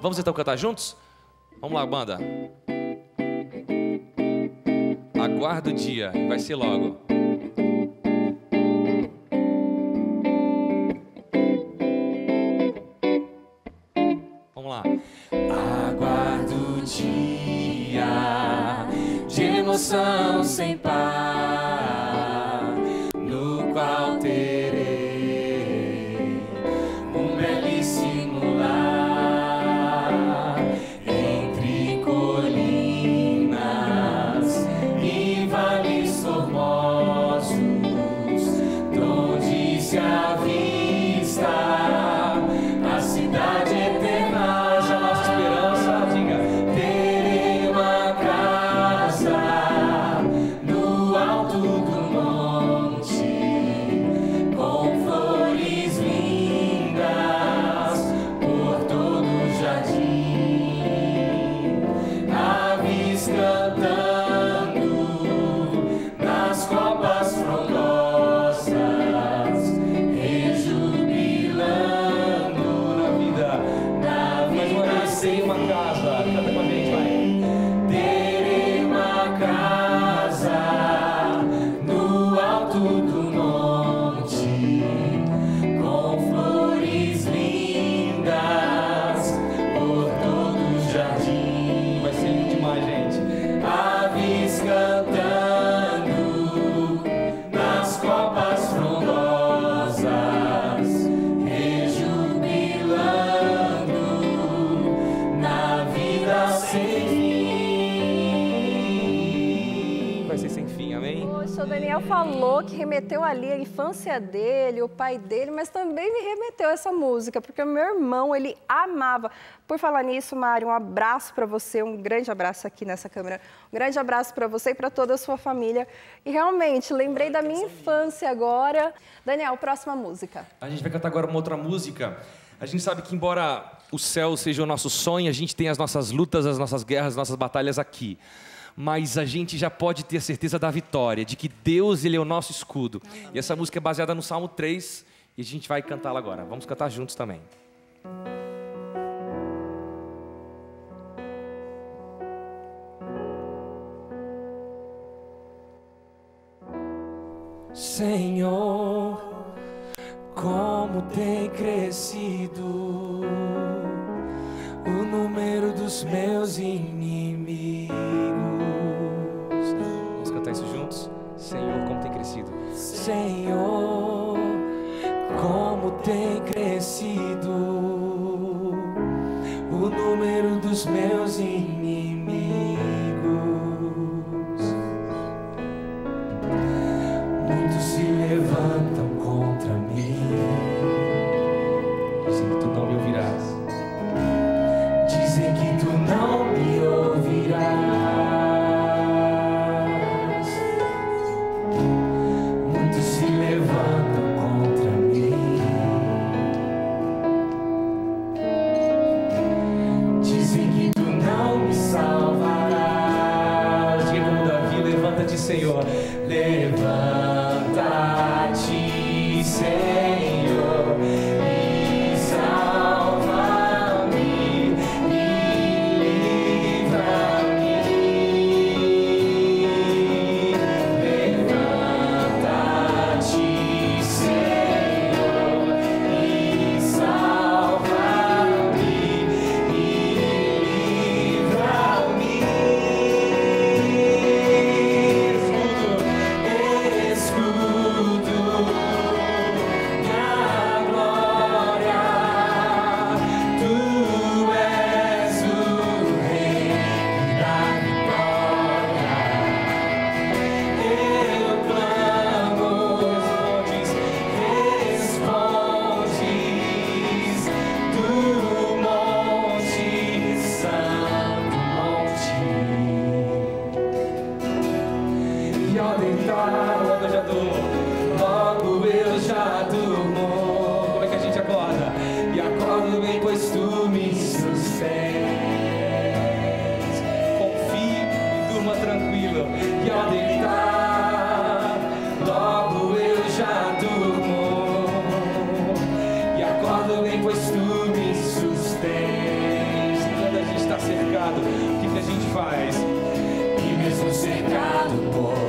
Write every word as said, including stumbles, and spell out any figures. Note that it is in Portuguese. Vamos então cantar juntos? Vamos lá, banda. Aguarda o dia, vai ser logo. Vamos lá. Aguardo o dia de emoção sem par, no qual terei um belíssimo lar entre colinas e vales formosos, onde se avista a cidade eterna. Terei uma casa, canta com a gente, vai. Terei uma casa no alto do monte, com flores lindas por todo o jardim. Vai ser lindo demais, gente. Aves cantando nas copas frondosas, rejubilando sem fim. Vai ser sem fim, amém? Poxa, o Daniel falou que remeteu ali a infância dele, o pai dele, mas também me remeteu essa música, porque o meu irmão, ele amava. Por falar nisso, Mário, um abraço para você, um grande abraço aqui nessa câmera, um grande abraço para você e para toda a sua família. E realmente, lembrei da minha infância agora. Daniel, próxima música. A gente vai cantar agora uma outra música. A gente sabe que, embora o céu seja o nosso sonho, a gente tem as nossas lutas, as nossas guerras, as nossas batalhas aqui. Mas a gente já pode ter a certeza da vitória, de que Deus, Ele é o nosso escudo. E essa música é baseada no Salmo três e a gente vai cantá-la agora. Vamos cantar juntos também. Senhor, como tem crescido o número dos meus inimigos. Vamos cantar isso juntos? Senhor, como tem crescido. Senhor, como tem crescido o número dos meus inimigos. Muitos se levantam contra mim, dizem que tu não me ouvirás, dizem que tu não me ouvirás. Muitos se levantam contra mim, dizem que tu não me salvarás. Diga como Davi, levanta-te, Senhor, levanta-te, Senhor, e salva-me, e livra-me. Levanta-te, Senhor, e salva-me, e livra-me. Escudo, escudo. Logo eu já durmo, logo eu já durmo. Como é que a gente acorda? E acordo bem, pois tu me sucedes. Confio e durma tranquilo. E ao deitar, logo eu já durmo. E acordo bem, pois tu me sustedes. cercado, o que que a gente faz? E mesmo cercado, pô.